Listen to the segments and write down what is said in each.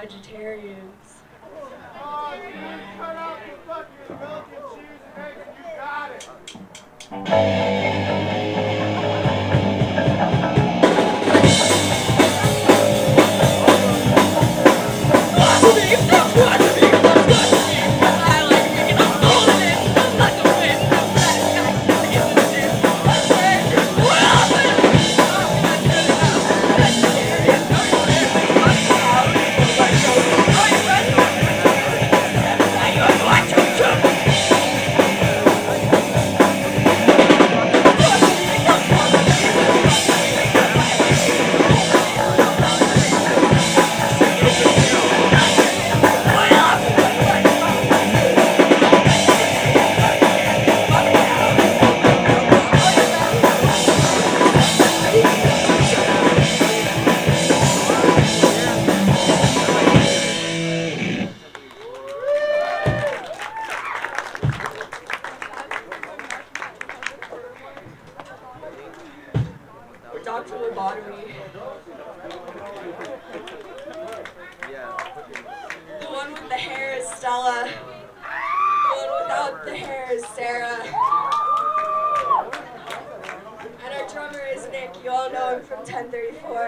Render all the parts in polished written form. vegetarians. Oh, dude, cut off the fucking milk and cheese and eggs, you got it! That's what I mean. Thank you.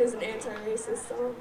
is an anti-racist song.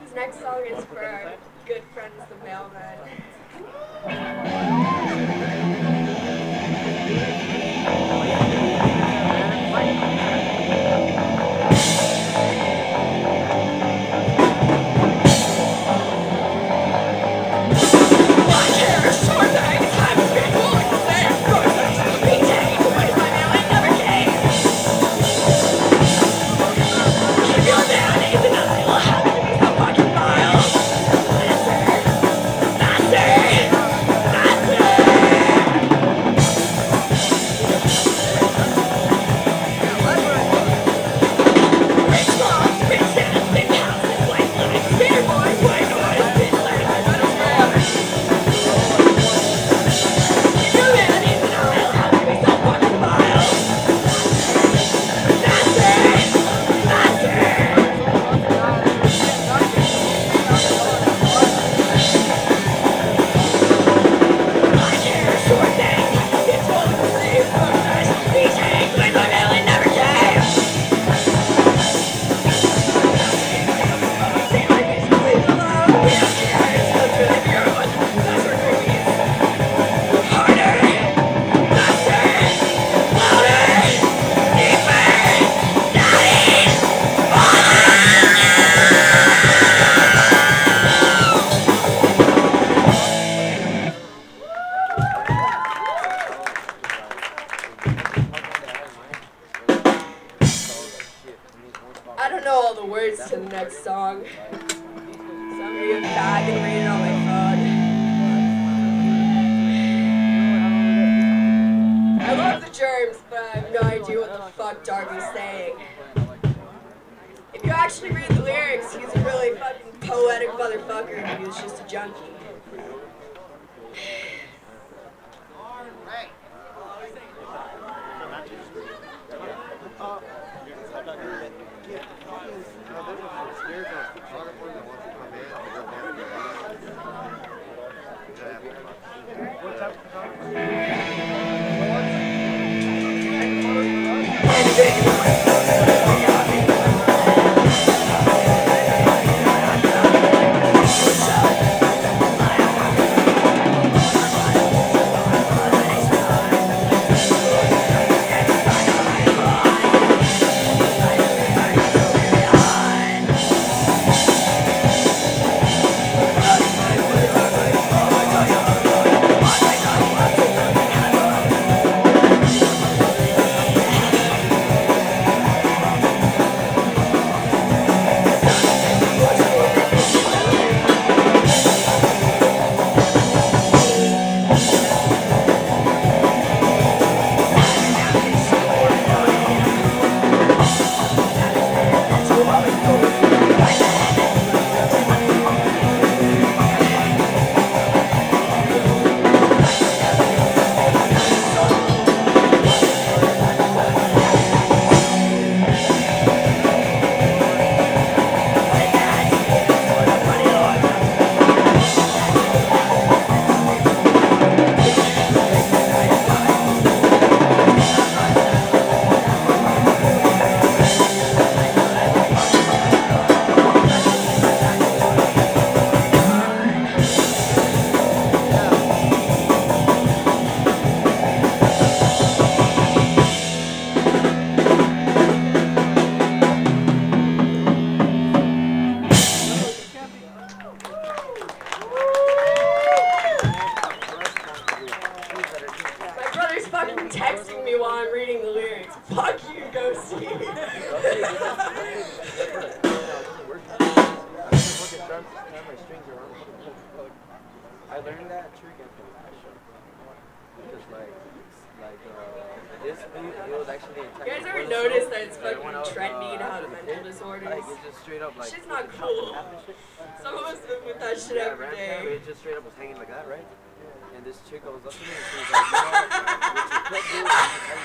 This next song is for our good friends, the Mailmen. I don't know all the words to the next song, so I'm going to get back and read it on my phone. I love the Germs, but I have no idea what the fuck Darby's saying. If you actually read the lyrics, he's a really fucking poetic motherfucker and he was just a junkie. I learned that trick after the last show. Because this dude, it was actually a technical. You guys ever notice that it's fucking trending how to mental disorders? Like, it's just straight up like shit's not cool. Some of us live with that shit every day. It just straight up was hanging like that, right? And this chick goes up to me and she was like, you know, do the same thing too.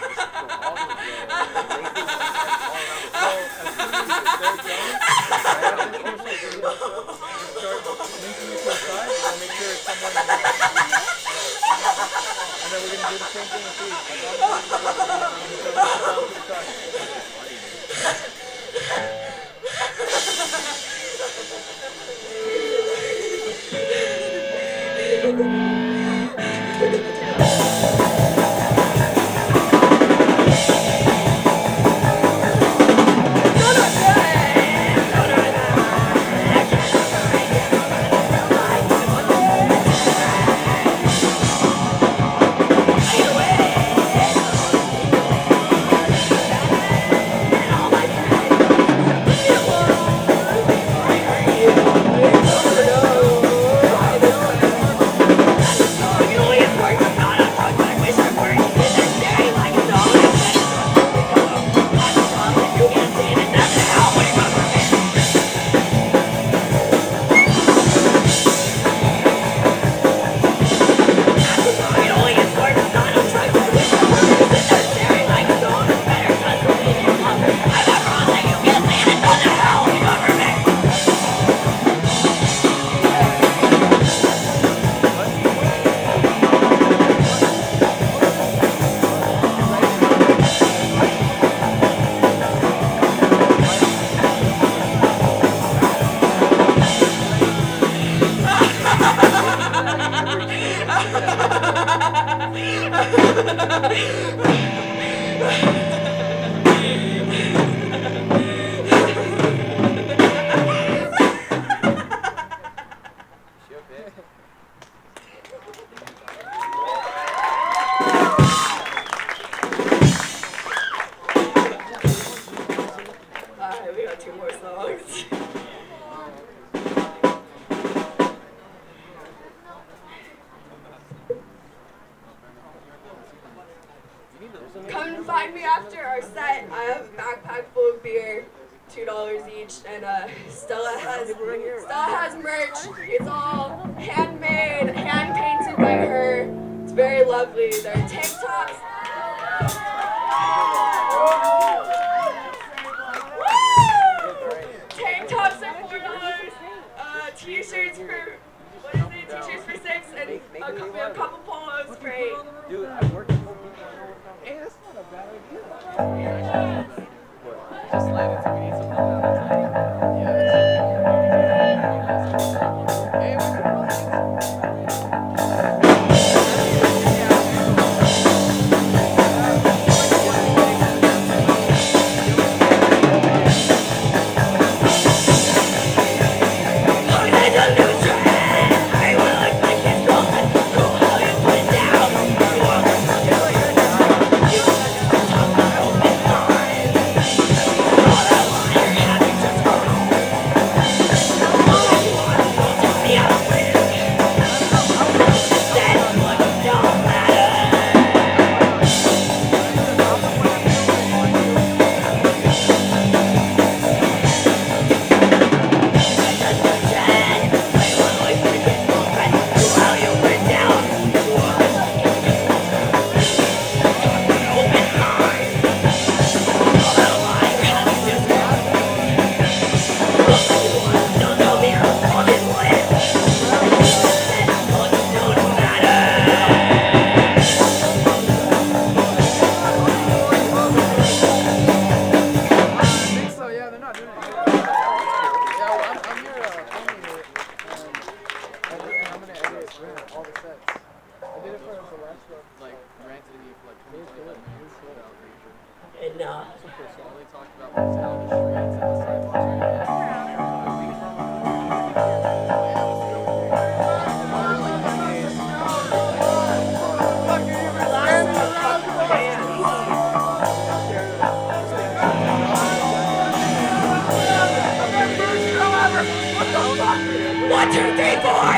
1, 2, 3,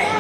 4!